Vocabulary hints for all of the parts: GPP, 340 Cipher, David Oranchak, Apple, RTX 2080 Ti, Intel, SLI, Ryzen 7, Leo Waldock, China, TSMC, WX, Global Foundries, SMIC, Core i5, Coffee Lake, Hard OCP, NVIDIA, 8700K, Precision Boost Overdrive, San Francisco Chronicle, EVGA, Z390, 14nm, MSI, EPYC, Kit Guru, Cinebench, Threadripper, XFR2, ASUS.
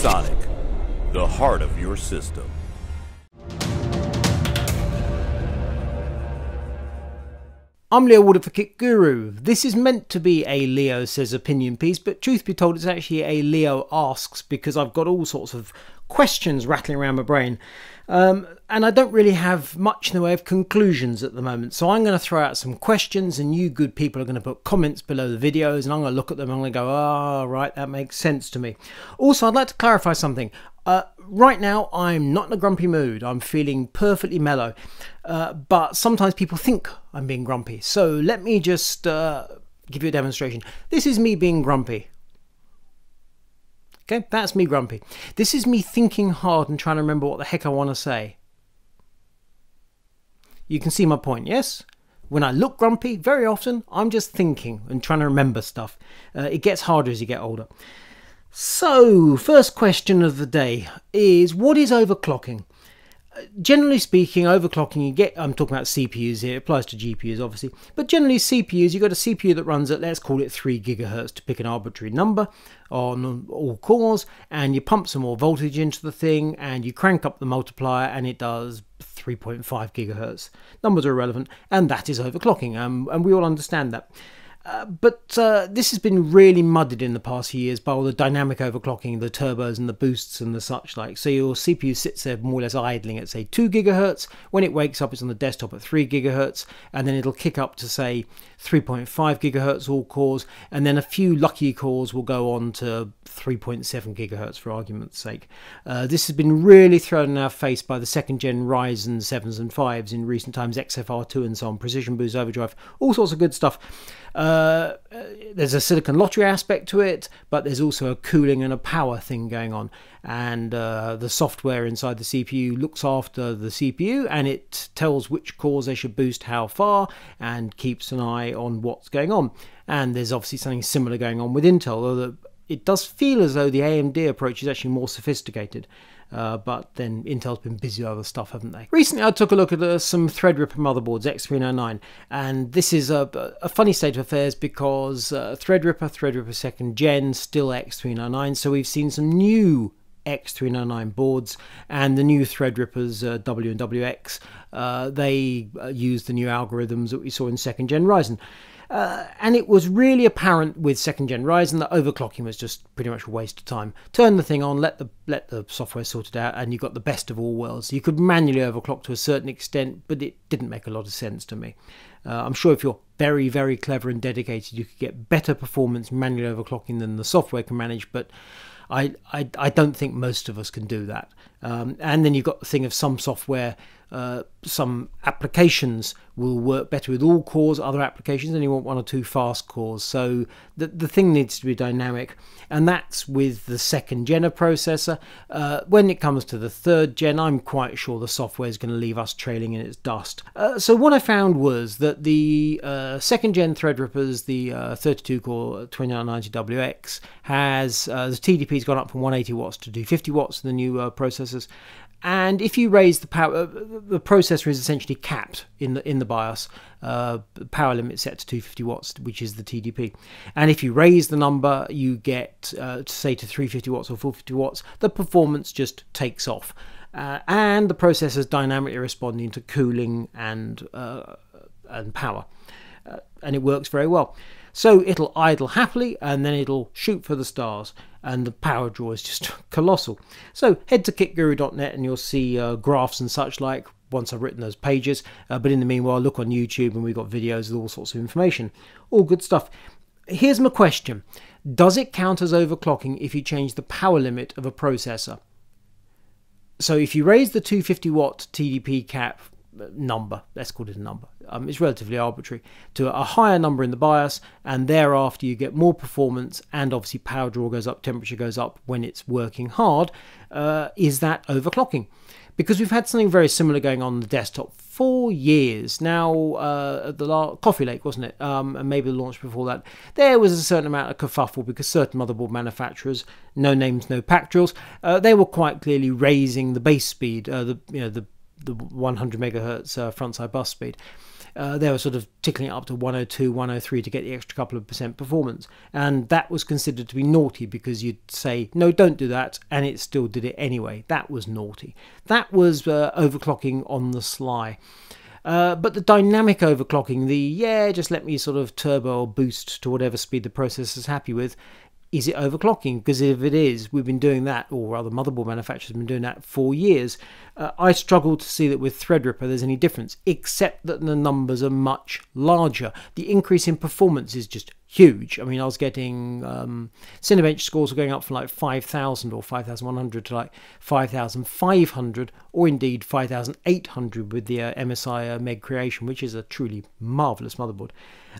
Sonic, the heart of your system. I'm Leo Waldock for Kit Guru. This is meant to be a Leo Says opinion piece, but truth be told, it's actually a Leo Asks, because I've got all sorts of questions rattling around my brain. And I don't really have much in the way of conclusions at the moment. So I'm going to throw out some questions, and you good people are going to put comments below the videos, and I'm going to look at them and I'm going to go, ah, right, that makes sense to me. Also, I'd like to clarify something. Right now, I'm not in a grumpy mood. I'm feeling perfectly mellow, but sometimes people think I'm being grumpy. So let me just give you a demonstration. This is me being grumpy. Okay, that's me grumpy. This is me thinking hard and trying to remember what the heck I want to say. You can see my point, yes? When I look grumpy, very often, I'm just thinking and trying to remember stuff. It gets harder as you get older. So, first question of the day is, what is overclocking? Generally speaking, overclocking, you get, I'm talking about CPUs here, it applies to GPUs obviously, but generally CPUs, you've got a CPU that runs at, let's call it 3 GHz, to pick an arbitrary number, on all cores, and you pump some more voltage into the thing and you crank up the multiplier and it does 3.5 GHz. Numbers are irrelevant, and that is overclocking, and we all understand that. But this has been really muddied in the past few years by all the dynamic overclocking, the turbos and the boosts and the such like. So your CPU sits there more or less idling at, say, 2 GHz. When it wakes up, it's on the desktop at 3 GHz, and then it'll kick up to, say, 3.5 GHz all cores, and then a few lucky cores will go on to 3.7 GHz for argument's sake. This has been really thrown in our face by the second-gen Ryzen 7s and 5s in recent times, XFR2 and so on, Precision Boost Overdrive, all sorts of good stuff. There's a silicon lottery aspect to it, but there's also a cooling and a power thing going on, and the software inside the CPU looks after the CPU, and it tells which cores they should boost how far and keeps an eye on what's going on. And there's obviously something similar going on with Intel, although it does feel as though the AMD approach is actually more sophisticated. But then Intel's been busy with other stuff, haven't they? Recently I took a look at some Threadripper motherboards, X399, and this is a funny state of affairs because Threadripper 2nd Gen, still X399, so we've seen some new X399 boards, and the new Threadrippers, W and WX, they use the new algorithms that we saw in 2nd Gen Ryzen. And it was really apparent with 2nd Gen Ryzen that overclocking was just pretty much a waste of time. Turn the thing on, let the software sort it out, and you got the best of all worlds. You could manually overclock to a certain extent, but it didn't make a lot of sense to me. I'm sure if you're very, very clever and dedicated, you could get better performance manually overclocking than the software can manage, but I don't think most of us can do that. And then you've got the thing of some software, some applications will work better with all cores, other applications, and you want 1 or 2 fast cores. So the thing needs to be dynamic, and that's with the 2nd Gen processor. When it comes to the 3rd Gen, I'm quite sure the software is going to leave us trailing in its dust. So what I found was that the 2nd Gen Threadrippers, the 32-core 2990WX, has the TDP's gone up from 180 watts to 250 watts in the new processors. And if you raise the power, the processor is essentially capped in the BIOS. Power limit set to 250 watts, which is the TDP. And if you raise the number, you get, say, to 350 watts or 450 watts, the performance just takes off. And the processor is dynamically responding to cooling and power. And it works very well. So it'll idle happily, and then it'll shoot for the stars, and the power draw is just colossal. So head to kitguru.net and you'll see graphs and such like once I've written those pages, but in the meanwhile look on YouTube, and we've got videos with all sorts of information. All good stuff. Here's my question. Does it count as overclocking if you change the power limit of a processor? So if you raise the 250 watt TDP cap number, let's call it a number, it's relatively arbitrary, to a higher number in the BIOS, and thereafter you get more performance, and obviously power draw goes up, temperature goes up when it's working hard, is that overclocking? Because we've had something very similar going on the desktop for years now. At the Coffee Lake, wasn't it, and maybe the launch before that, there was a certain amount of kerfuffle because certain motherboard manufacturers, no names, no pack drills, they were quite clearly raising the base speed, the 100 megahertz frontside bus speed, they were sort of tickling up to 102, 103 to get the extra couple of % performance. And that was considered to be naughty because you'd say, no, don't do that, and it still did it anyway. That was naughty. That was overclocking on the sly. But the dynamic overclocking, the, yeah, just let me sort of turbo boost to whatever speed the processor's happy with, is it overclocking? Because if it is, we've been doing that, or other motherboard manufacturers have been doing that for years. I struggle to see that with Threadripper there's any difference, except that the numbers are much larger. The increase in performance is just huge. I mean, I was getting Cinebench scores were going up from like 5,000 or 5,100 to like 5,500 or indeed 5,800 with the MSI Meg Creation, which is a truly marvellous motherboard.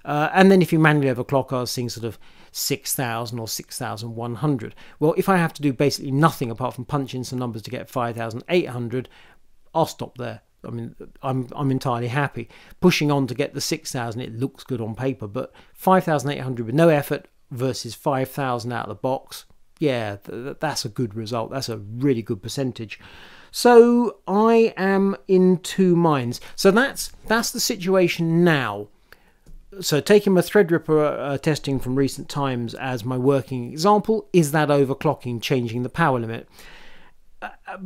And then if you manually overclock, I was seeing sort of 6,000 or 6,100. Well, if I have to do basically nothing apart from punch in some numbers to get 5,800, I'll stop there. I mean, I'm entirely happy. Pushing on to get the 6,000, it looks good on paper, but 5,800 with no effort versus 5,000 out of the box, yeah, that's a good result. That's a really good percentage. So I am in two minds. So that's the situation now. So taking my Threadripper testing from recent times as my working example, is that overclocking changing the power limit?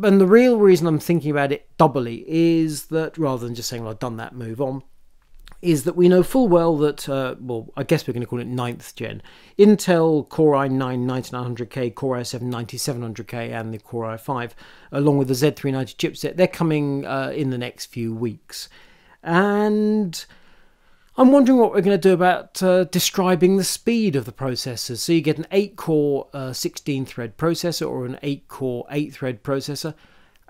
And the real reason I'm thinking about it doubly is that, rather than just saying, well, I've done that, move on, is that we know full well that, well, I guess we're going to call it 9th gen. Intel Core i9-9900K, Core i7-9700K and the Core i5, along with the Z390 chipset, they're coming in the next few weeks. And I'm wondering what we're going to do about describing the speed of the processors. So you get an 8-core 16-thread processor or an 8-core 8-thread processor.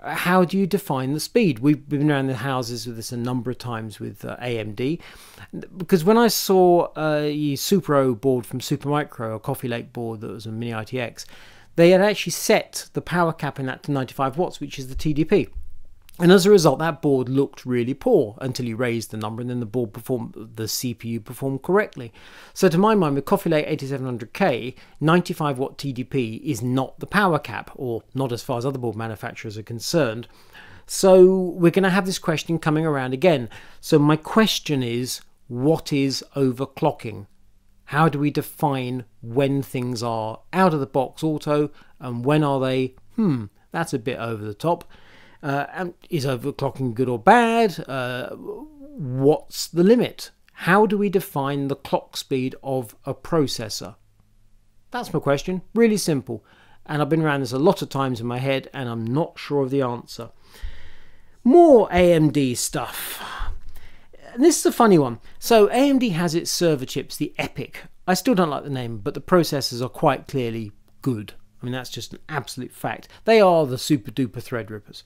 How do you define the speed? We've been around the houses with this a number of times with AMD. Because when I saw the Supro board from Supermicro, a Coffee Lake board that was a mini RTX, they had actually set the power cap in that to 95 watts, which is the TDP. And as a result, that board looked really poor until you raised the number, and then the board performed, the CPU performed correctly. So to my mind, with Coffee Lake 8700K, 95 watt TDP is not the power cap, or not as far as other board manufacturers are concerned. So we're going to have this question coming around again. So my question is, what is overclocking? How do we define when things are out of the box auto, and when are they, that's a bit over the top. And is overclocking good or bad? What's the limit? How do we define the clock speed of a processor? That's my question. Really simple. And I've been around this a lot of times in my head, and I'm not sure of the answer. More AMD stuff. And this is a funny one. So AMD has its server chips, the EPYC. I still don't like the name, but the processors are quite clearly good. I mean, that's just an absolute fact. They are the super duper Threadrippers.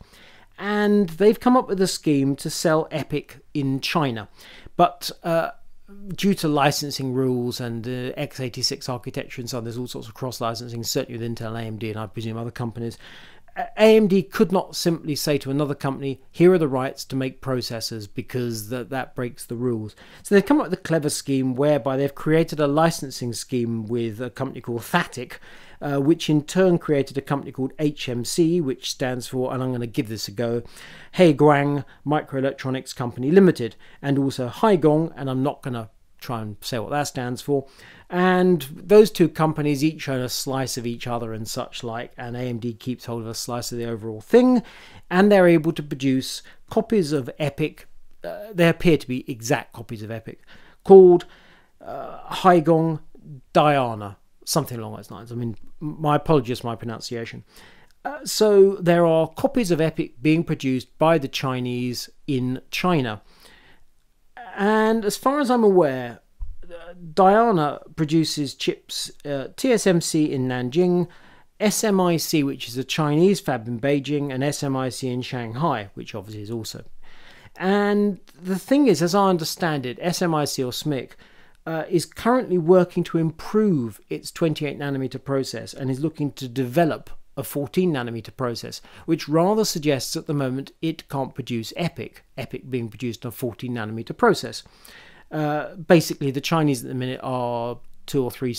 And they've come up with a scheme to sell EPYC in China. But due to licensing rules and x86 architecture and so on, there's all sorts of cross-licensing, certainly with Intel and AMD and I presume other companies. AMD could not simply say to another company, here are the rights to make processors, because that breaks the rules. So they've come up with a clever scheme whereby they've created a licensing scheme with a company called THATIC, which in turn created a company called HMC, which stands for, and I'm going to give this a go, Heiguang Microelectronics Company Limited, and also Haigong, and I'm not going to try and say what that stands for. And those two companies each own a slice of each other and such like, and AMD keeps hold of a slice of the overall thing, and they're able to produce copies of EPYC, they appear to be exact copies of EPYC, called Haigong Diana, something along those lines. I mean, my apologies for my pronunciation. So there are copies of EPYC being produced by the Chinese in China. And as far as I'm aware, Diana produces chips, TSMC in Nanjing, SMIC, which is a Chinese fab in Beijing, and SMIC in Shanghai, which obviously is also. And the thing is, as I understand it, SMIC or SMIC is currently working to improve its 28nm process and is looking to develop a 14nm process, which rather suggests at the moment it can't produce EPYC, EPYC being produced on a 14nm process. Basically, the Chinese at the minute are 2 or 3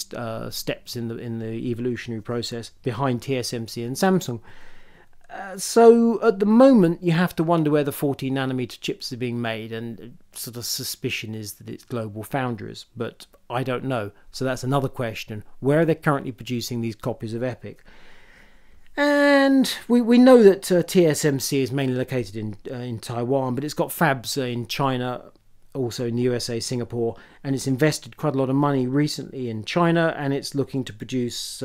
steps in the evolutionary process behind TSMC and Samsung. So at the moment you have to wonder where the 40 nanometer chips are being made, and sort of suspicion is that it's Global Foundries, but I don't know. So that's another question. Where are they currently producing these copies of EPYC? And we know that TSMC is mainly located in Taiwan, but it's got fabs in China, also in the USA, Singapore, and it's invested quite a lot of money recently in China, and it's looking to produce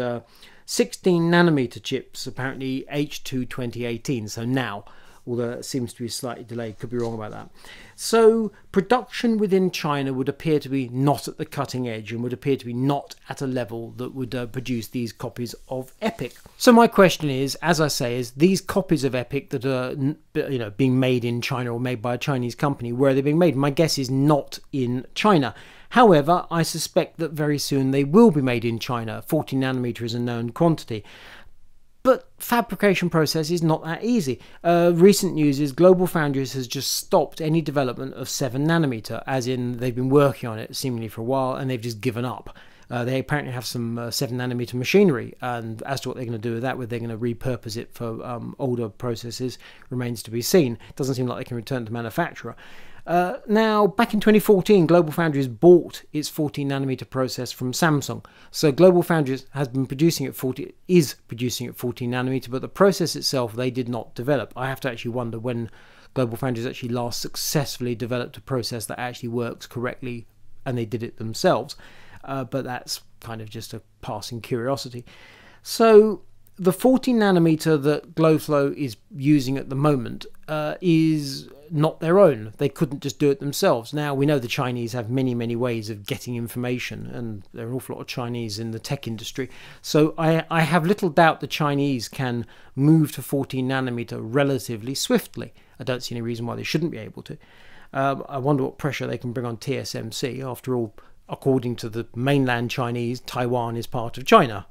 16 nanometer chips, apparently H2 2018, so now, although it seems to be slightly delayed, could be wrong about that. So production within China would appear to be not at the cutting edge, and would appear to be not at a level that would produce these copies of EPYC. So my question is, as I say, is these copies of EPYC that are, you know, being made in China or made by a Chinese company, where are they being made? My guess is not in China. However, I suspect that very soon they will be made in China. 40 nanometer is a known quantity. But fabrication process is not that easy. Recent news is Global Foundries has just stopped any development of 7 nanometer, as in they've been working on it seemingly for a while and they've just given up. They apparently have some 7 nanometer machinery, and as to what they're going to do with that, whether they're going to repurpose it for older processes, remains to be seen. It doesn't seem like they can return to manufacturer. Now, back in 2014, Global Foundries bought its 14 nanometer process from Samsung. So Global Foundries has been producing at 40, is producing at 14 nanometer, but the process itself they did not develop. I have to actually wonder when Global Foundries actually last successfully developed a process that actually works correctly, and they did it themselves. But that's kind of just a passing curiosity. So the 14 nanometer that GloFlow is using at the moment is not their own. They couldn't just do it themselves. Now, we know the Chinese have many ways of getting information, and there are an awful lot of Chinese in the tech industry. So I have little doubt the Chinese can move to 14 nanometer relatively swiftly. I don't see any reason why they shouldn't be able to. I wonder what pressure they can bring on TSMC. After all, according to the mainland Chinese, Taiwan is part of China.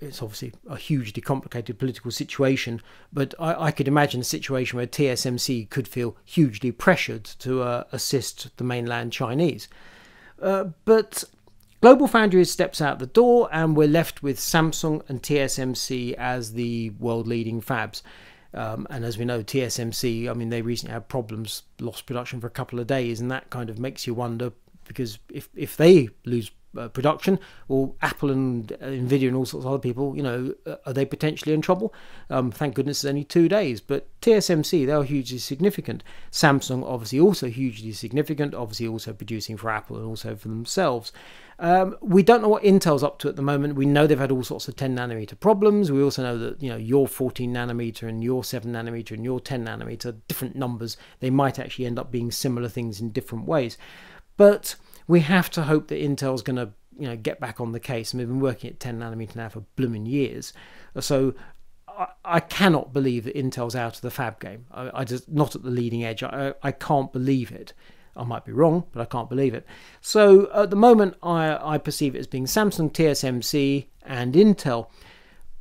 It's obviously a hugely complicated political situation, but I could imagine a situation where TSMC could feel hugely pressured to assist the mainland Chinese. But Global Foundries steps out the door, and we're left with Samsung and TSMC as the world-leading fabs. And as we know, TSMC, I mean, they recently had problems, lost production for a couple of days, and that kind of makes you wonder, because if they lose production, or Apple and NVIDIA and all sorts of other people, you know, are they potentially in trouble? Thank goodness it's only 2 days. But TSMC, they're hugely significant. Samsung, obviously, also hugely significant, obviously also producing for Apple and also for themselves. We don't know what Intel's up to at the moment. We know they've had all sorts of 10 nanometer problems. We also know that, you know, your 14 nanometer and your 7 nanometer and your 10 nanometer, different numbers, they might actually end up being similar things in different ways. But we have to hope that Intel's going to, you know, get back on the case. And we've been working at 10 nanometer now for blooming years. So I cannot believe that Intel's out of the fab game. I just, not at the leading edge. I can't believe it. I might be wrong, but I can't believe it. So at the moment, I perceive it as being Samsung, TSMC, and Intel.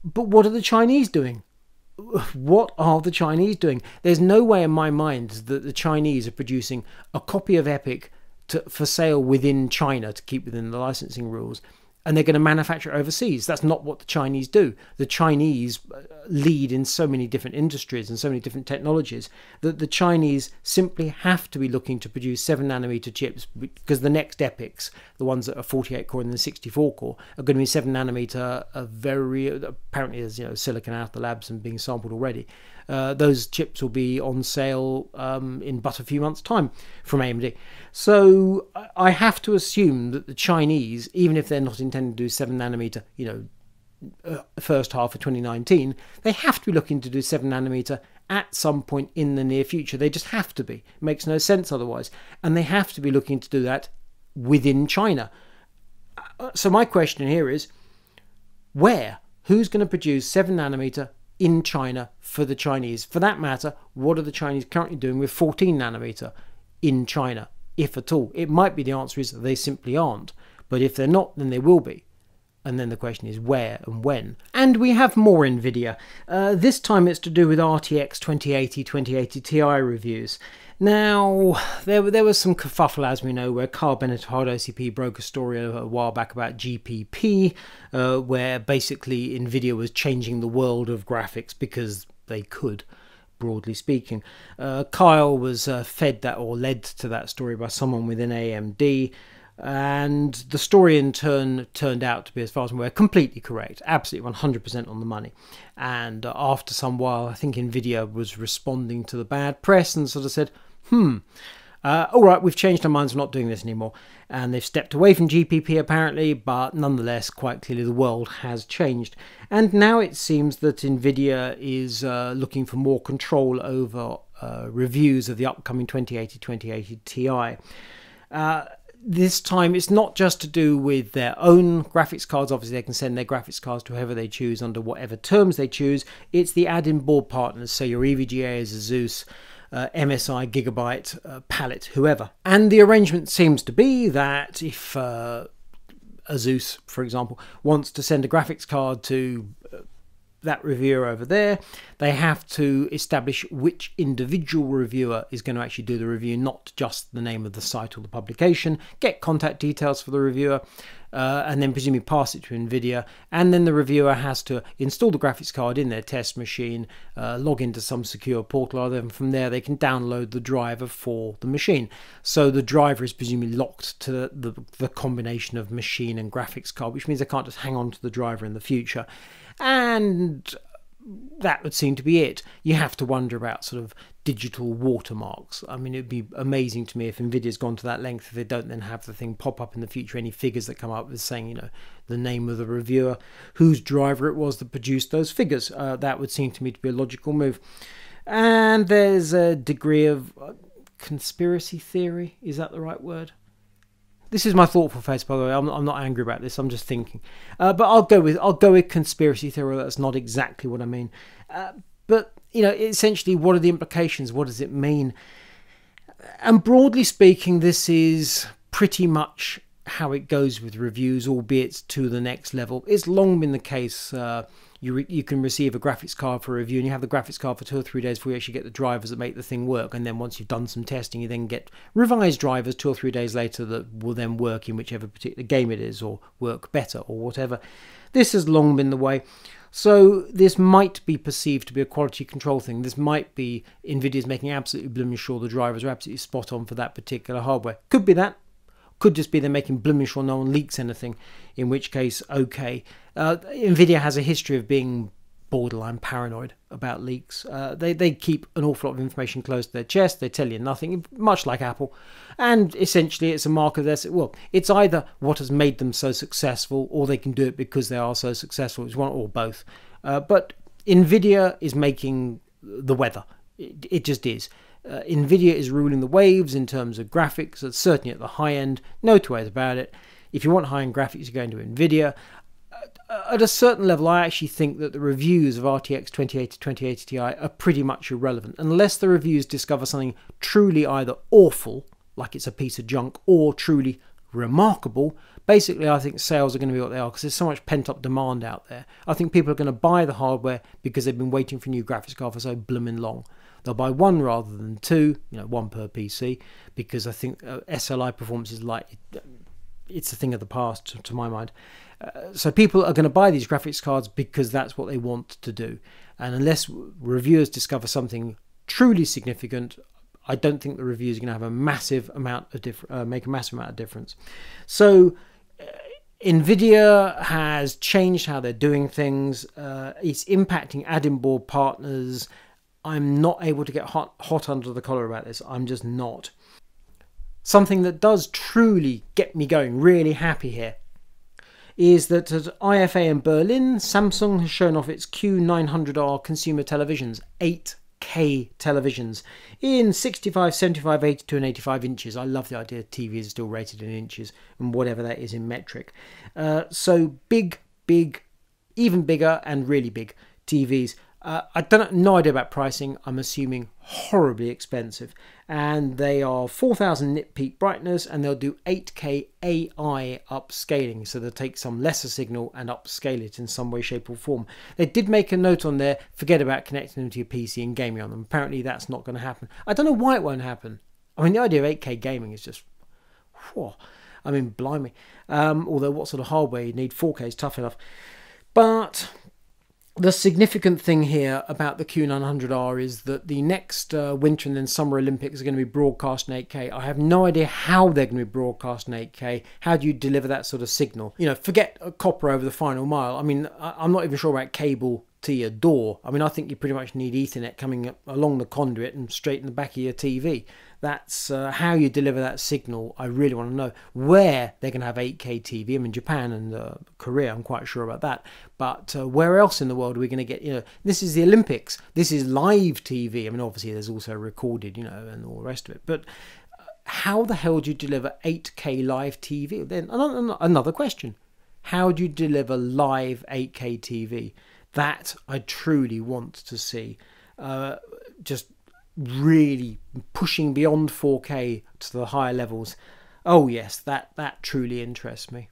But what are the Chinese doing? What are the Chinese doing? There's no way in my mind that the Chinese are producing a copy of EPYC for sale within China to keep within the licensing rules, and they're going to manufacture overseas. That's not what the Chinese do. The Chinese lead in so many different industries and so many different technologies that the Chinese simply have to be looking to produce 7 nanometer chips, because the next EPYCs, the ones that are 48 core and the 64 core, are going to be 7 nanometer. Very apparently, there's, you know, silicon out of the labs and being sampled already. Those chips will be on sale in but a few months' time from AMD. So I have to assume that the Chinese, even if they're not intending to do 7 nanometer, you know, first half of 2019, they have to be looking to do 7 nanometer at some point in the near future. They just have to be. It makes no sense otherwise. And they have to be looking to do that within China. So my question here is, where? Who's going to produce 7 nanometer in China for the Chinese? For that matter, what are the Chinese currently doing with 14 nanometer in China, if at all? It might be the answer is they simply aren't, but if they're not, then they will be. And then the question is where and when. And we have more NVIDIA. This time it's to do with RTX 2080, 2080 Ti reviews. Now, there was some kerfuffle, as we know, where Carl Bennett of Hard OCP broke a story a while back about GPP, where basically NVIDIA was changing the world of graphics because they could, broadly speaking. Kyle was fed that, or led to that story, by someone within AMD, and the story in turn turned out to be, as far as I'm aware, completely correct, absolutely 100% on the money. And after some while, I think NVIDIA was responding to the bad press and sort of said, all right, we've changed our minds, we're not doing this anymore. And they've stepped away from GPP apparently, but nonetheless, quite clearly the world has changed. And now it seems that NVIDIA is looking for more control over reviews of the upcoming 2080, 2080 Ti. This time it's not just to do with their own graphics cards. Obviously they can send their graphics cards to whoever they choose under whatever terms they choose. It's the add-in board partners, so your EVGAs, ASUS, MSI, Gigabyte, Palette, whoever. And the arrangement seems to be that if ASUS, for example, wants to send a graphics card to that reviewer over there, they have to establish which individual reviewer is going to actually do the review, not just the name of the site or the publication, get contact details for the reviewer, and then presumably pass it to NVIDIA, and then the reviewer has to install the graphics card in their test machine, log into some secure portal, and from there they can download the driver for the machine. So the driver is presumably locked to the combination of machine and graphics card, which means they can't just hang on to the driver in the future. And that would seem to be it. You have to wonder about sort of digital watermarks. I mean, it'd be amazing to me if NVIDIA's gone to that length, if they don't then have the thing pop up in the future, any figures that come up with saying, you know, the name of the reviewer, whose driver it was that produced those figures. That would seem to me to be a logical move. And there's a degree of conspiracy theory. Is that the right word? This is my thoughtful face, by the way. I'm not angry about this. I'm just thinking, but I'll go with conspiracy theory. That's not exactly what I mean. But you know, essentially, what are the implications? What does it mean? And broadly speaking, this is pretty much how it goes with reviews, albeit to the next level. It's long been the case. You can receive a graphics card for review, and you have the graphics card for 2 or 3 days before you actually get the drivers that make the thing work. And then once you've done some testing, you then get revised drivers 2 or 3 days later that will then work in whichever particular game it is, or work better, or whatever. This has long been the way. So this might be perceived to be a quality control thing. This might be NVIDIA's making absolutely blooming sure the drivers are absolutely spot on for that particular hardware. Could be that. Could just be they're making blooming sure no one leaks anything, in which case, okay. NVIDIA has a history of being borderline paranoid about leaks. They keep an awful lot of information close to their chest. They tell you nothing, much like Apple. And essentially, it's a mark of their... Well, it's either what has made them so successful, or they can do it because they are so successful. It's one or both. But NVIDIA is making the weather. It just is. NVIDIA is ruling the waves in terms of graphics, certainly at the high end, no two ways about it. If you want high-end graphics, you're going to NVIDIA. At a certain level, I actually think that the reviews of RTX 2080, 2080 Ti are pretty much irrelevant, unless the reviews discover something truly either awful, like it's a piece of junk, or truly remarkable. Basically, I think sales are going to be what they are because there's so much pent-up demand out there. I think people are going to buy the hardware because they've been waiting for a new graphics card for so blooming long. They'll buy one rather than two, you know, one per PC, because I think SLI performance is like, it's a thing of the past to my mind. So people are going to buy these graphics cards because that's what they want to do. And unless reviewers discover something truly significant, I don't think the reviews are going to have a massive amount of make a massive amount of difference. So NVIDIA has changed how they're doing things. It's impacting add-in board partners. I'm not able to get hot under the collar about this. I'm just not. Something that does truly get me going, really happy here, is that at IFA in Berlin, Samsung has shown off its Q900R consumer televisions, 8K televisions, in 65, 75, 82 and 85 inches. I love the idea TV is still rated in inches and whatever that is in metric. So big, even bigger and really big TVs. I don't know, no idea about pricing. I'm assuming horribly expensive. And they are 4000 nit peak brightness, and they'll do 8K AI upscaling. So they'll take some lesser signal and upscale it in some way, shape or form. They did make a note on there, forget about connecting them to your PC and gaming on them. Apparently that's not going to happen. I don't know why it won't happen. I mean, the idea of 8K gaming is just... whoa. I mean, blimey. Although what sort of hardware you need? 4K is tough enough. But... The significant thing here about the Q900R is that the next Winter and then Summer Olympics are going to be broadcast in 8K. I have no idea how they're going to be broadcast in 8K. How do you deliver that sort of signal? You know, forget a copper over the final mile. I mean, I'm not even sure about cable to your door. I mean, I think you pretty much need Ethernet coming up along the conduit and straight in the back of your TV. That's how you deliver that signal. I really want to know where they're going to have 8K TV. I mean, Japan and Korea, I'm quite sure about that. But where else in the world are we going to get, you know, this is the Olympics. This is live TV. I mean, obviously, there's also recorded, you know, and all the rest of it. But how the hell do you deliver 8K live TV? Then another question. How do you deliver live 8K TV? That I truly want to see. Just really pushing beyond 4K to the higher levels. Oh yes, that truly interests me.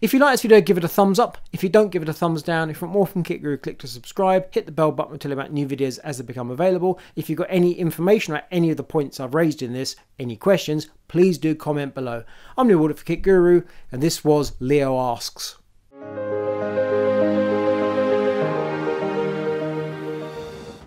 If you like this video, give it a thumbs up. If you don't, give it a thumbs down. If you want more from Kit Guru, click to subscribe. Hit the bell button to tell you about new videos as they become available. If you've got any information about any of the points I've raised in this, any questions, please do comment below. I'm Leo Waldock for Kit Guru, and this was Leo Asks.